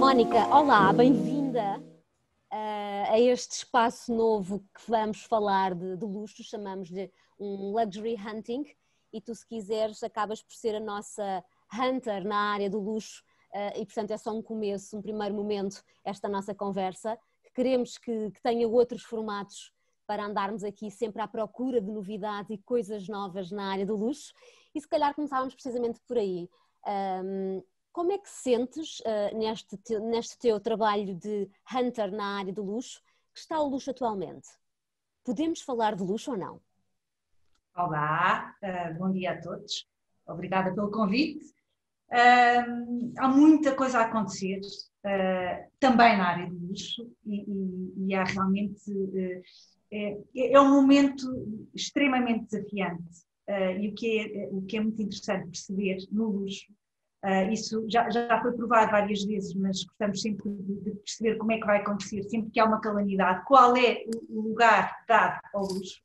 Mónica, olá, bem-vinda a este espaço novo que vamos falar de luxo, chamamos-lhe um Luxury Hunting, e tu, se quiseres, acabas por ser a nossa hunter na área do luxo e, portanto, é só um começo, um primeiro momento, esta nossa conversa. Queremos que tenha outros formatos para andarmos aqui sempre à procura de novidades e coisas novas na área do luxo, e se calhar começávamos precisamente por aí. Como é que sentes neste teu trabalho de hunter na área do luxo, que está o luxo atualmente? Podemos falar de luxo ou não? Olá, bom dia a todos. Obrigada pelo convite. Há muita coisa a acontecer também na área do luxo e há realmente... É um momento extremamente desafiante e o que é muito interessante perceber no luxo. Isso já foi provado várias vezes, mas gostamos sempre de perceber como é que vai acontecer, sempre que há uma calamidade, qual é o lugar dado ao luxo.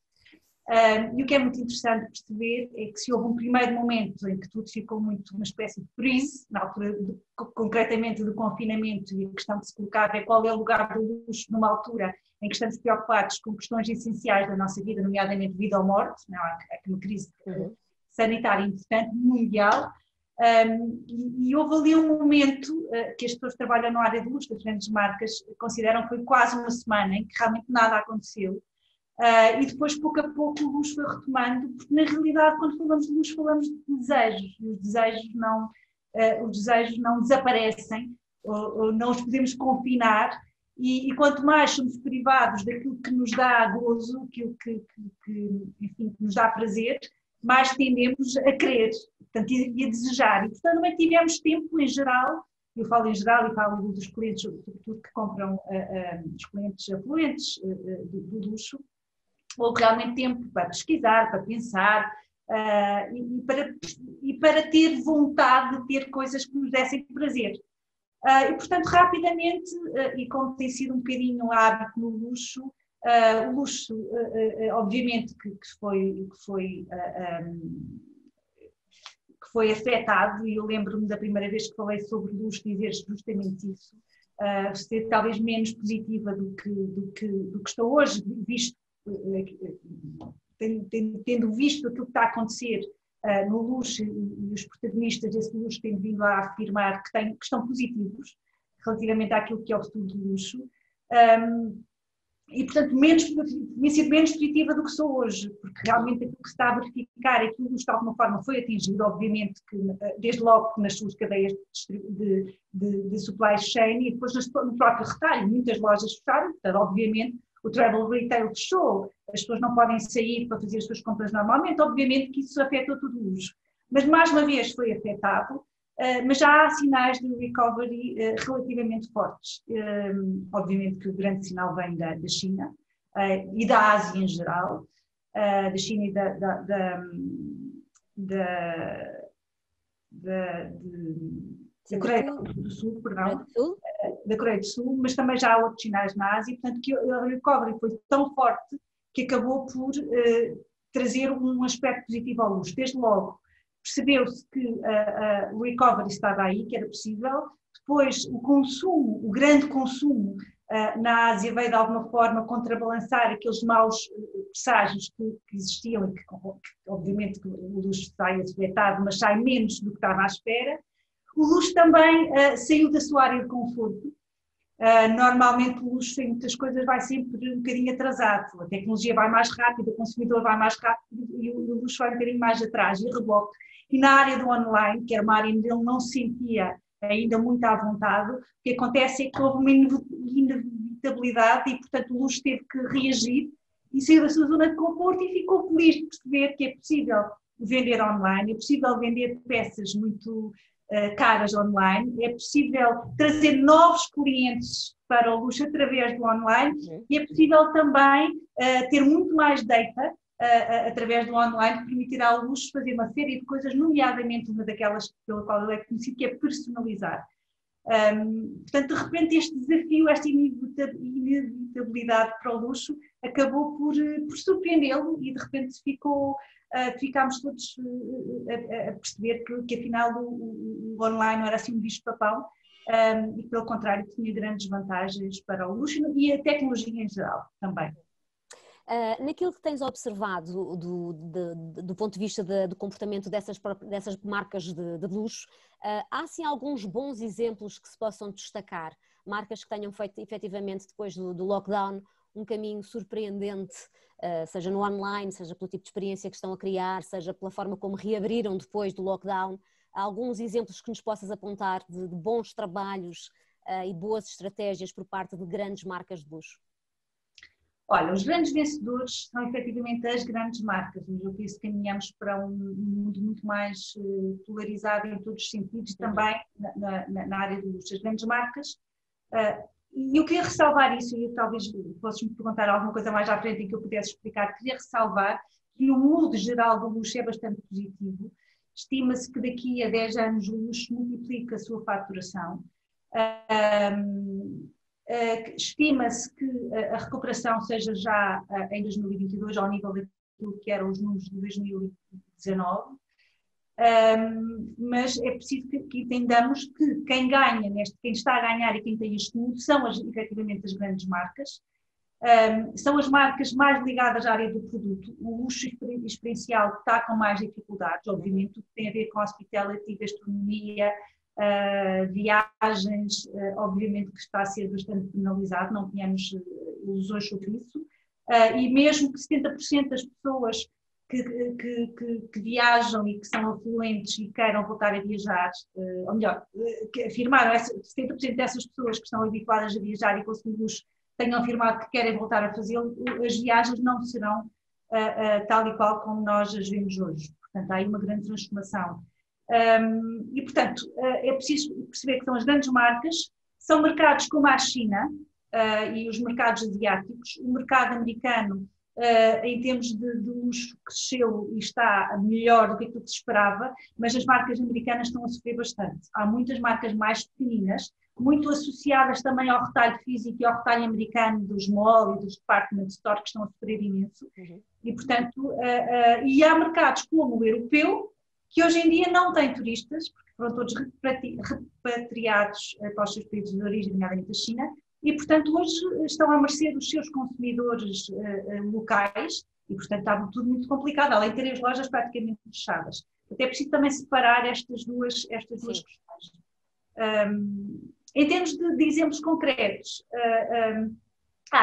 E o que é muito interessante perceber é que se houve um primeiro momento em que tudo ficou muito uma espécie de freeze, na altura concretamente do confinamento, e a questão que se colocava é qual é o lugar do luxo numa altura em que estamos preocupados com questões essenciais da nossa vida, nomeadamente vida ou morte, não, há uma crise sanitária importante, mundial. E houve ali um momento que as pessoas que trabalham na área de luxo, das grandes marcas, consideram que foi quase uma semana em que realmente nada aconteceu, e depois pouco a pouco o luxo foi retomando, porque na realidade quando falamos de luxo falamos de desejos, e os desejos não desaparecem, ou não os podemos confinar, e quanto mais somos privados daquilo que nos dá gozo, aquilo que nos dá prazer, mais tendemos a querer, portanto, e a desejar. E, portanto, também tivemos tempo, em geral, eu falo em geral e falo dos clientes, sobretudo que compram, os clientes afluentes do luxo, houve realmente tempo para pesquisar, para pensar e para ter vontade de ter coisas que nos dessem prazer. E, portanto, rapidamente, e como tem sido um bocadinho hábito no luxo, o luxo, obviamente, que foi afetado, e eu lembro-me da primeira vez que falei sobre luxo dizer justamente isso, ser talvez menos positiva do que estou hoje, visto, tendo visto aquilo que está a acontecer no luxo, e os protagonistas desse luxo têm vindo a afirmar que estão positivos relativamente àquilo que é o futuro do luxo. E, portanto, tinha sido menos positiva do que sou hoje, porque realmente aquilo que se está a verificar é que o luxo de alguma forma foi atingido, obviamente, que, desde logo nas suas cadeias de supply chain, e depois no próprio retalho, muitas lojas fecharam, portanto, obviamente, o travel retail fechou, as pessoas não podem sair para fazer as suas compras normalmente, obviamente que isso afetou todo o luxo. Mas, mais uma vez, foi afetado. Mas já há sinais de recovery relativamente fortes. Obviamente que o grande sinal vem da China e da Ásia em geral, da China e da Coreia do Sul, perdão, da Coreia do Sul, mas também já há outros sinais na Ásia, portanto que o recovery foi tão forte que acabou por trazer um aspecto positivo ao luxo, desde logo. Percebeu-se que o recovery estava aí, que era possível. Depois, o consumo, o grande consumo na Ásia veio de alguma forma contrabalançar aqueles maus presságios que existiam e que obviamente que o luxo sai afetado, mas sai menos do que estava à espera. O luxo também saiu da sua área de conforto. Normalmente o luxo em muitas coisas vai sempre um bocadinho atrasado, a tecnologia vai mais rápido, o consumidor vai mais rápido e o luxo vai um bocadinho mais atrás, e reboque. E na área do online, que era uma área onde ele não se sentia ainda muito à vontade, o que acontece é que houve uma inevitabilidade e, portanto, o luxo teve que reagir e saiu da sua zona de conforto e ficou feliz de perceber que é possível vender online, é possível vender peças muito... caras online, é possível trazer novos clientes para o luxo através do online e é possível também ter muito mais data através do online, que permitirá ao luxo fazer uma série de coisas, nomeadamente uma daquelas pela qual eu é conhecido, que é personalizar. Portanto, de repente este desafio, esta inevitabilidade para o luxo acabou por surpreendê-lo e de repente ficámos todos a perceber que afinal o online não era assim um bicho-papão, e pelo contrário tinha grandes vantagens para o luxo e a tecnologia em geral também. Naquilo que tens observado do ponto de vista do comportamento dessas marcas de luxo, há sim alguns bons exemplos que se possam destacar? Marcas que tenham feito efetivamente depois do lockdown um caminho surpreendente, seja no online, seja pelo tipo de experiência que estão a criar, seja pela forma como reabriram depois do lockdown. Há alguns exemplos que nos possas apontar de bons trabalhos e boas estratégias por parte de grandes marcas de luxo? Olha, os grandes vencedores são efetivamente as grandes marcas, mas eu penso que caminhamos para um mundo muito mais polarizado em todos os sentidos, também na área do luxo. As grandes marcas, e eu queria ressalvar isso, e talvez possas me perguntar alguma coisa mais à frente em que eu pudesse explicar, queria ressalvar que o mundo geral do luxo é bastante positivo. Estima-se que daqui a 10 anos o luxo multiplica a sua faturação. Estima-se que a recuperação seja já em 2022 ao nível daquilo que eram os números de 2019, mas é preciso que entendamos que quem ganha, quem está a ganhar e quem tem este mundo são efetivamente as grandes marcas, são as marcas mais ligadas à área do produto, o luxo experiencial que está com mais dificuldades, obviamente, tudo que tem a ver com hospitality, gastronomia, viagens, obviamente que está a ser bastante penalizado, não tínhamos ilusões sobre isso, e mesmo que 70% das pessoas que viajam e que são afluentes e queiram voltar a viajar, ou melhor, que afirmaram, 70% dessas pessoas que estão habituadas a viajar e consumir luxo tenham afirmado que querem voltar a fazê-lo, as viagens não serão tal e qual como nós as vemos hoje. Portanto, há aí uma grande transformação. E, portanto, é preciso perceber que são as grandes marcas, são mercados como a China e os mercados asiáticos, o mercado americano, em termos de luxo, cresceu e está melhor do que aquilo que se esperava, mas as marcas americanas estão a sofrer bastante. Há muitas marcas mais pequeninas, muito associadas também ao retalho físico e ao retalho americano dos malls e dos department store que estão a sofrer imenso. Uhum. E, portanto, e há mercados como o europeu, que hoje em dia não têm turistas, porque foram todos repatriados para os seus países de origem, nomeadamente a China, e, portanto, hoje estão à mercê dos seus consumidores locais, e, portanto, está tudo muito complicado, além de terem as lojas praticamente fechadas. Até é preciso também separar estas duas questões. Em termos de exemplos concretos,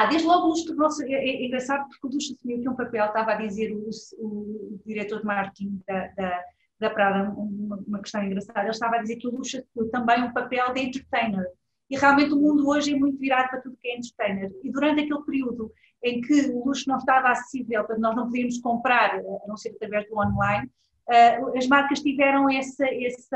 desde logo o luxo tornou-se engraçado, porque o luxo assumiu aqui um papel, estava a dizer o diretor de marketing da Prada, uma questão engraçada, ele estava a dizer que o luxo assumiu também um papel de entertainer, e realmente o mundo hoje é muito virado para tudo que é entertainer, e durante aquele período em que o luxo não estava acessível, nós não podíamos comprar, a não ser através do online, as marcas tiveram esse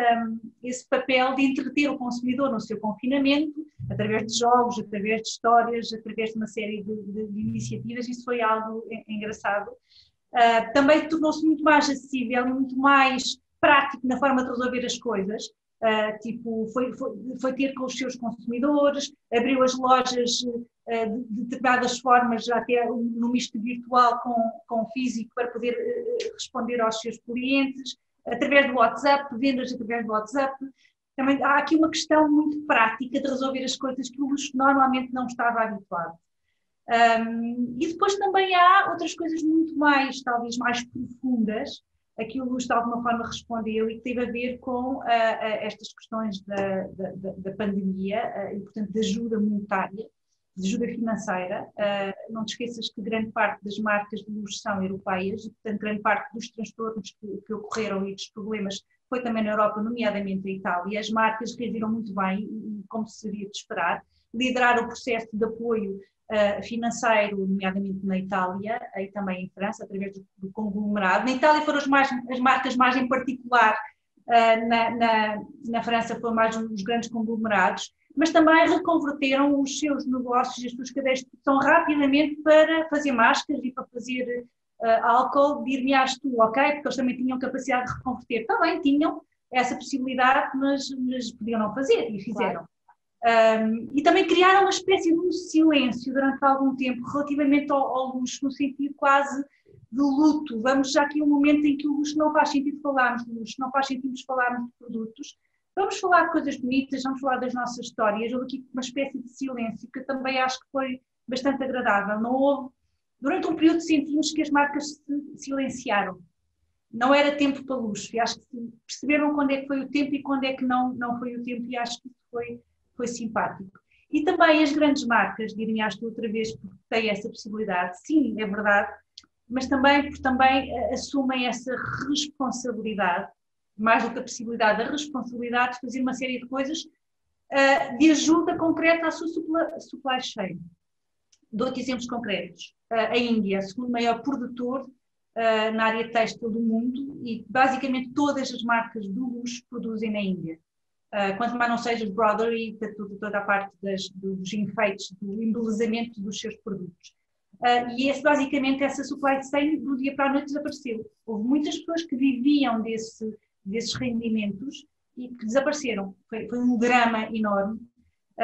papel de entreter o consumidor no seu confinamento, através de jogos, através de histórias, através de uma série de iniciativas, isso foi algo engraçado. Também tornou-se muito mais acessível e muito mais prático na forma de resolver as coisas, tipo, foi ter com os seus consumidores, abriu as lojas de determinadas formas, até no misto virtual com físico, para poder responder aos seus clientes, através do WhatsApp, vendas através do WhatsApp. Também há aqui uma questão muito prática de resolver as coisas que o luxo normalmente não estava habituado. E depois também há outras coisas muito mais, talvez mais profundas, a que o luxo de alguma forma respondeu e que teve a ver com estas questões da pandemia e, portanto, de ajuda monetária, de ajuda financeira. Não te esqueças que grande parte das marcas de luxo são europeias e, portanto, grande parte dos transtornos que ocorreram e dos problemas foi também na Europa, nomeadamente a Itália. As marcas reagiram muito bem, como seria de esperar, liderar o processo de apoio financeiro, nomeadamente na Itália e também em França, através do conglomerado. Na Itália foram as marcas mais em particular, na França foram mais os grandes conglomerados, mas também reconverteram os seus negócios e as suas cadeias de produção rapidamente para fazer máscaras e para fazer álcool. Dir-me-ás tu, ok? Porque eles também tinham capacidade de reconverter. Também tinham essa possibilidade, mas podiam não fazer e fizeram. Claro. E também criaram uma espécie de um silêncio durante algum tempo relativamente ao luxo, no sentido quase de luto. Vamos já aqui a um momento em que o luxo não faz sentido falarmos de luxo, não faz sentido falarmos de produtos. Vamos falar de coisas bonitas, vamos falar das nossas histórias. Houve aqui uma espécie de silêncio que eu também acho que foi bastante agradável. Não houve, durante um período sentimos que as marcas se silenciaram. Não era tempo para luxo. E acho que perceberam quando é que foi o tempo e quando é que não foi o tempo. E acho que isso foi simpático. E também as grandes marcas, dir-me-ás tu outra vez, porque têm essa possibilidade. Sim, é verdade. Mas também porque também assumem essa responsabilidade, mais do que a possibilidade, a responsabilidade de fazer uma série de coisas de ajuda concreta à sua supply chain. Dou-te exemplos concretos. A Índia, o segundo maior produtor na área têxtil do mundo, e basicamente todas as marcas do luxo produzem na Índia. Quanto mais não seja broderie, toda a parte dos enfeites, do embelezamento dos seus produtos. E basicamente essa supply chain do dia para a noite desapareceu. Houve muitas pessoas que viviam desses rendimentos e que desapareceram. Foi um drama enorme.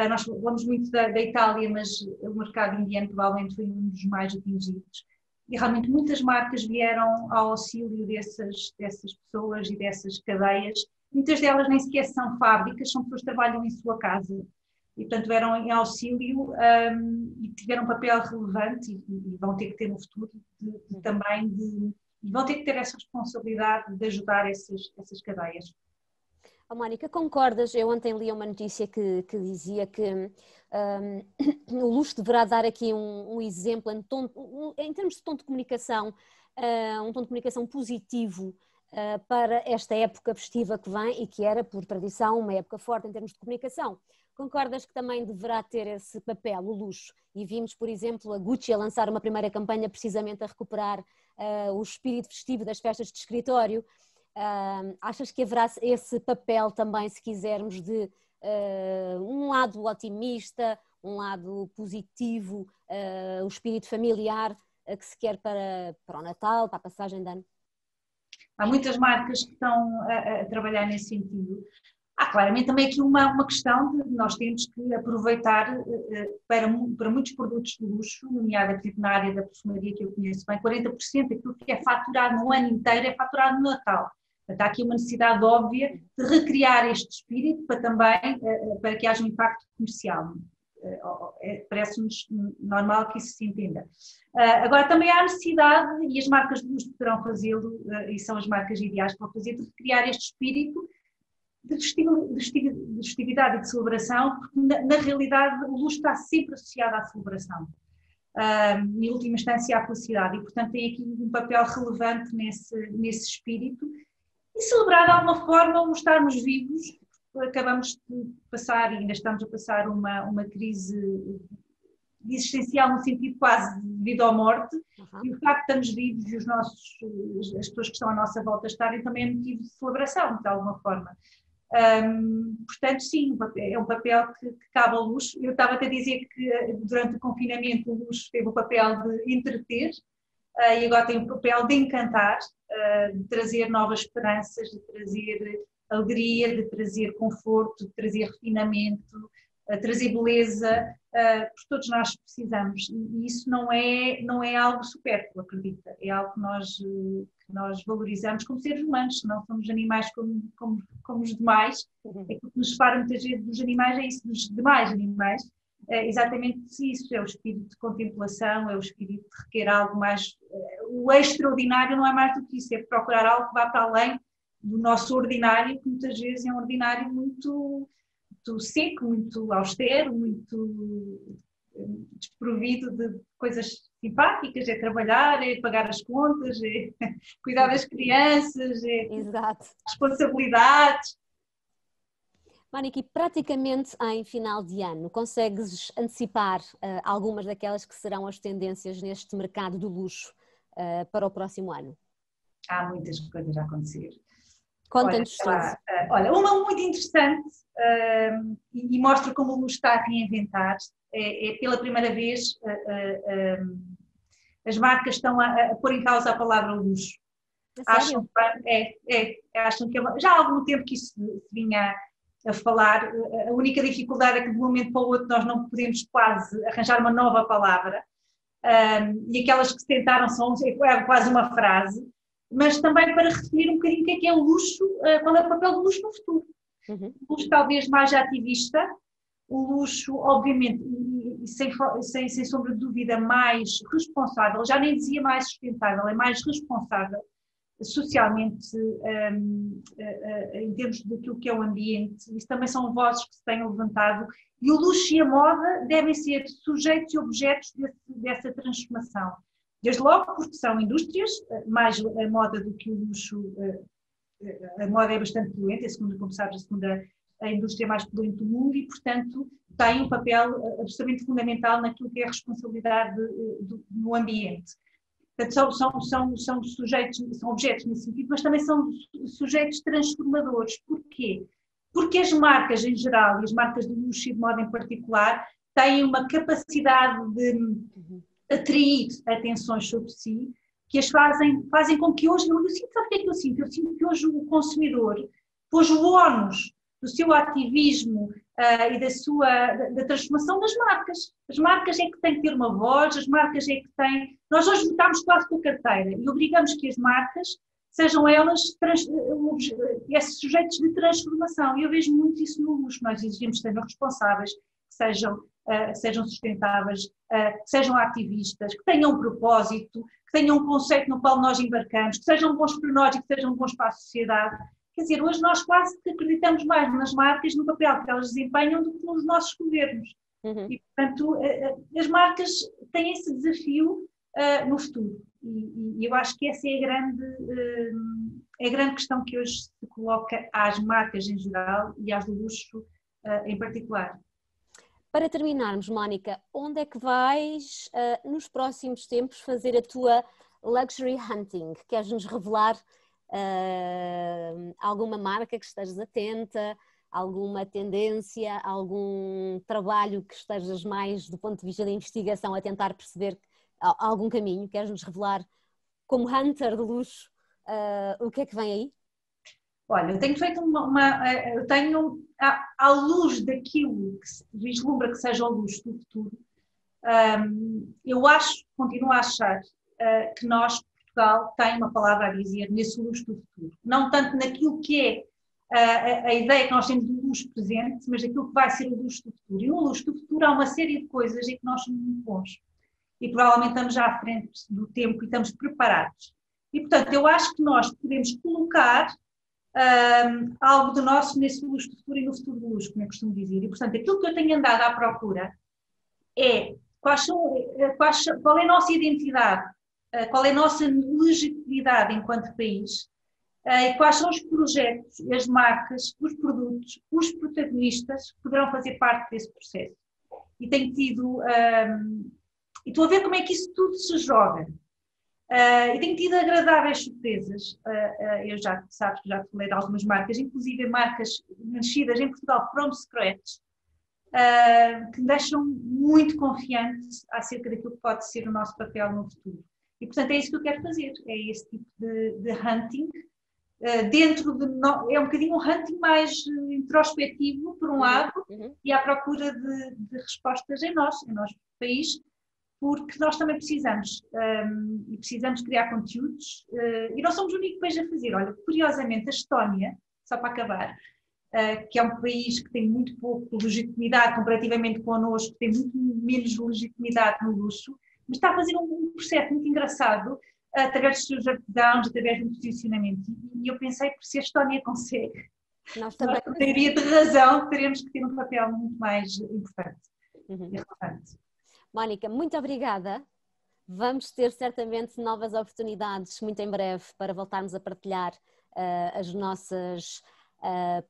Nós falamos muito da Itália, mas o mercado indiano provavelmente foi um dos mais atingidos. E realmente muitas marcas vieram ao auxílio dessas pessoas e dessas cadeias. Muitas delas nem sequer são fábricas, são pessoas que trabalham em sua casa. E, portanto, vieram em auxílio e tiveram um papel relevante e vão ter que ter no futuro vão ter que ter essa responsabilidade de ajudar essas cadeias. Oh, Mónica, concordas? Eu ontem li uma notícia que dizia que o luxo deverá dar aqui um exemplo em termos de tom de comunicação, um tom de comunicação positivo para esta época festiva que vem e que era, por tradição, uma época forte em termos de comunicação. Concordas que também deverá ter esse papel, o luxo? E vimos, por exemplo, a Gucci a lançar uma primeira campanha precisamente a recuperar o espírito festivo das festas de escritório. Achas que haverá esse papel também, se quisermos, de um lado otimista, um lado positivo, o espírito familiar que se quer para o Natal, para a passagem de ano? Há muitas marcas que estão a trabalhar nesse sentido. Há claramente também aqui uma questão de nós temos que aproveitar para muitos produtos de luxo, nomeado aqui na área da perfumaria que eu conheço bem, 40% daquilo que é faturado no ano inteiro é faturado no Natal. Portanto, há aqui uma necessidade óbvia de recriar este espírito para que haja um impacto comercial. Parece-nos normal que isso se entenda. Agora, também há necessidade, e as marcas de luxo poderão fazê-lo, e são as marcas ideais para fazer, de recriar este espírito de festividade e de celebração, porque na realidade o luxo está sempre associado à celebração, em última instância à felicidade, e portanto tem aqui um papel relevante nesse espírito, e celebrar de alguma forma o estarmos vivos. Acabamos de passar, e ainda estamos a passar, uma crise existencial no sentido quase de vida ou morte, e o facto de estamos vivos e as pessoas que estão à nossa volta estarem também é motivo de celebração, de alguma forma. Portanto, sim, é um papel que cabe ao luxo. Eu estava até a dizer que durante o confinamento o luxo teve o papel de entreter e agora tem o papel de encantar, de trazer novas esperanças, de trazer alegria, de trazer conforto, de trazer refinamento, de trazer beleza, porque todos nós precisamos. E isso não é algo supérfluo, acredita. É algo que nós valorizamos como seres humanos, não somos animais como os demais. É que o que nos separa muitas vezes dos animais é isso, dos demais animais. É exatamente isso, é o espírito de contemplação, é o espírito de requer algo mais. O extraordinário não é mais do que isso, é procurar algo que vá para além do nosso ordinário, que muitas vezes é um ordinário muito, muito seco, muito austero, muito desprovido de coisas simpáticas, é trabalhar, é pagar as contas, é cuidar das crianças, é Exato. Responsabilidades. Mónica, praticamente em final de ano, consegues antecipar algumas daquelas que serão as tendências neste mercado do luxo para o próximo ano? Há muitas coisas a acontecer. Conta-nos tudo. Olha, uma muito interessante e mostra como o luxo está a reinventar. É pela primeira vez as marcas estão a pôr em causa a palavra luxo. Acham que já há algum tempo que isso vinha a falar. A única dificuldade é que de um momento para o outro nós não podemos quase arranjar uma nova palavra, e aquelas que se tentaram são quase uma frase, mas também para referir um bocadinho o que é o luxo, qual é o papel do luxo no futuro. O luxo talvez mais ativista, o luxo obviamente, e sem sombra de dúvida, mais responsável, já nem dizia mais sustentável, é mais responsável socialmente, em termos daquilo que é o ambiente. Isso também são vozes que se têm levantado, e o luxo e a moda devem ser sujeitos e objetos dessa transformação. Desde logo porque são indústrias, mais a moda do que o luxo. A moda é bastante poluente, como sabes, a indústria mais poluente do mundo, e portanto tem um papel absolutamente fundamental naquilo que é a responsabilidade no ambiente. Portanto, são sujeitos, são objetos nesse sentido, mas também são sujeitos transformadores. Porquê? Porque as marcas em geral, e as marcas de luxo e de moda em particular, têm uma capacidade de atrair atenções sobre si, que as fazem com que hoje, eu sinto, sabe o que é que eu sinto? Eu sinto que hoje o consumidor pôs o ónus do seu ativismo e da transformação das marcas. As marcas é que têm que ter uma voz, as marcas é que têm... Nós hoje votámos quase com a carteira e obrigamos que as marcas sejam elas sujeitos de transformação, e eu vejo muito isso no luxo. Nós exigimos que sejam responsáveis, que sejam sustentáveis, que sejam ativistas, que tenham um propósito, que tenham um conceito no qual nós embarcamos, que sejam bons para nós e que sejam bons para a sociedade. Quer dizer, hoje nós quase que acreditamos mais nas marcas, no papel que elas desempenham, do que nos nossos governos. E, portanto, as marcas têm esse desafio no futuro. E eu acho que essa é a grande questão que hoje se coloca às marcas em geral e às do luxo em particular. Para terminarmos, Mónica, onde é que vais nos próximos tempos fazer a tua Luxury Hunting? Queres-nos revelar alguma marca que estejas atenta, alguma tendência, algum trabalho que estejas mais, do ponto de vista da investigação, a tentar perceber algum caminho? Queres-nos revelar, como hunter de luxo, o que é que vem aí? Olha, eu tenho feito à luz daquilo que se vislumbra que seja o luxo do futuro, continuo a achar que Portugal tem uma palavra a dizer nesse luxo do futuro. Não tanto naquilo que é a ideia que nós temos do luxo presente, mas daquilo que vai ser o luxo do futuro. E no luxo do futuro há uma série de coisas em que nós somos muito bons. E provavelmente estamos já à frente do tempo e estamos preparados. E, portanto, eu acho que nós podemos colocar algo do nosso nesse luxo do futuro e no futuro do luxo, como eu costumo dizer. E, portanto, aquilo que eu tenho andado à procura é qual é a nossa identidade, qual é a nossa legitimidade enquanto país, e quais são os projetos, as marcas, os produtos, os protagonistas que poderão fazer parte desse processo. E tenho tido... E estou a ver como é que isso tudo se joga. E tenho tido agradáveis surpresas. Eu já, sabes, já falei de algumas marcas, inclusive marcas nascidas em Portugal from scratch, que me deixam muito confiante acerca daquilo que pode ser o nosso papel no futuro. E, portanto, é isso que eu quero fazer. É esse tipo de hunting. É um bocadinho um hunting mais introspectivo, por um lado, e à procura de respostas em nosso país, porque nós também precisamos, e precisamos criar conteúdos, e nós somos o único país a fazer. Olha, curiosamente, a Estónia, só para acabar, que é um país que tem muito pouco legitimidade comparativamente connosco, tem muito menos legitimidade no luxo, mas está a fazer um processo muito engraçado, através dos seus artesãos, através do posicionamento. E eu pensei que se a Estónia consegue, nós também teria de razão, teremos que ter um papel muito mais importante e relevante. Mónica, muito obrigada. Vamos ter certamente novas oportunidades muito em breve para voltarmos a partilhar as nossas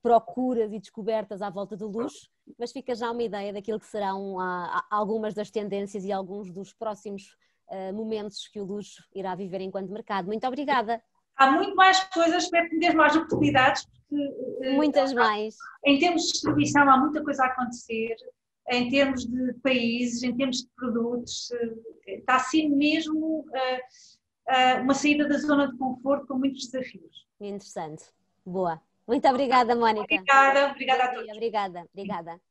procuras e descobertas à volta do luxo, mas fica já uma ideia daquilo que serão algumas das tendências e alguns dos próximos momentos que o luxo irá viver enquanto mercado. Muito obrigada. Há muito mais coisas, espero que me dês mais oportunidades, porque muitas mais. Em termos de distribuição há muita coisa a acontecer. Em termos de países, em termos de produtos, está assim mesmo uma saída da zona de conforto com muitos desafios. Interessante. Boa. Muito obrigada, Mónica. Obrigada, obrigada a todos. Obrigada, obrigada.